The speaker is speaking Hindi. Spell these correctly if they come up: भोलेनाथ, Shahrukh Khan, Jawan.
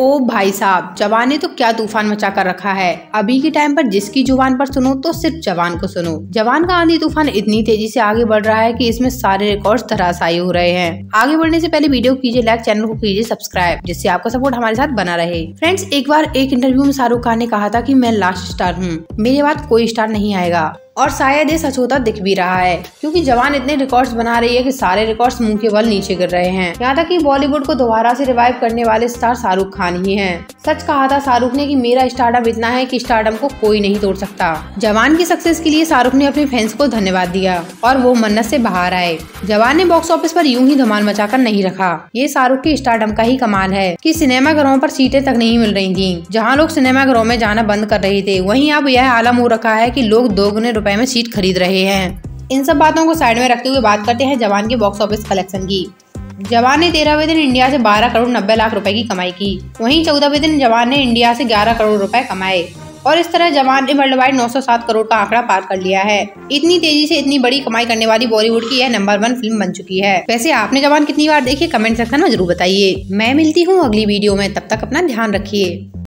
ओ भाई साहब, जवान ने तो क्या तूफान मचा कर रखा है। अभी के टाइम पर जिसकी जुबान पर सुनो तो सिर्फ जवान को सुनो। जवान का आंधी तूफान इतनी तेजी से आगे बढ़ रहा है कि इसमें सारे रिकॉर्ड्स धराशायी हो रहे हैं। आगे बढ़ने से पहले वीडियो कीजिए लाइक, चैनल को कीजिए सब्सक्राइब, जिससे आपका सपोर्ट हमारे साथ बना रहे। फ्रेंड्स, एक बार एक इंटरव्यू में शाहरुख खान ने कहा था कि मैं लास्ट स्टार हूँ, मेरे बाद कोई स्टार नहीं आएगा, और शायद ये सच होता दिख भी रहा है, क्योंकि जवान इतने रिकॉर्ड्स बना रही है कि सारे रिकॉर्ड्स मुंह के बल नीचे गिर रहे हैं। यहाँ तक कि बॉलीवुड को दोबारा से रिवाइव करने वाले स्टार शाहरुख खान ही हैं। सच कहा था शाहरुख ने कि मेरा स्टारडम इतना है कि स्टारडम को कोई नहीं तोड़ सकता। जवान की सक्सेस के लिए शाहरुख ने अपने फैंस को धन्यवाद दिया और वो मन्नत से बाहर आए। जवान ने बॉक्स ऑफिस पर यूं ही धमाल मचाकर नहीं रखा। ये शाहरुख के स्टारडम का ही कमाल है कि सिनेमाघरों पर सीटें तक नहीं मिल रही थी। जहाँ लोग सिनेमाघरों में जाना बंद कर रहे थे, वहीं अब यह आलम हो रखा है कि लोग दोगुने में सीट खरीद रहे हैं। इन सब बातों को साइड में रखते हुए बात करते हैं जवान के बॉक्स ऑफिस कलेक्शन की। जवान ने 13वें दिन इंडिया से 12 करोड़ 90 लाख रुपए की कमाई की। वहीं 14वें दिन जवान ने इंडिया से 11 करोड़ रुपए कमाए और इस तरह जवान ने वर्ल्ड वाइड 907 करोड़ का आंकड़ा पार कर लिया है। इतनी तेजी से इतनी बड़ी कमाई करने वाली बॉलीवुड की यह नंबर 1 फिल्म बन चुकी है। वैसे आपने जवान कितनी बार देखी, कमेंट सेक्शन में जरूर बताइए। मैं मिलती हूँ अगली वीडियो में, तब तक अपना ध्यान रखिए।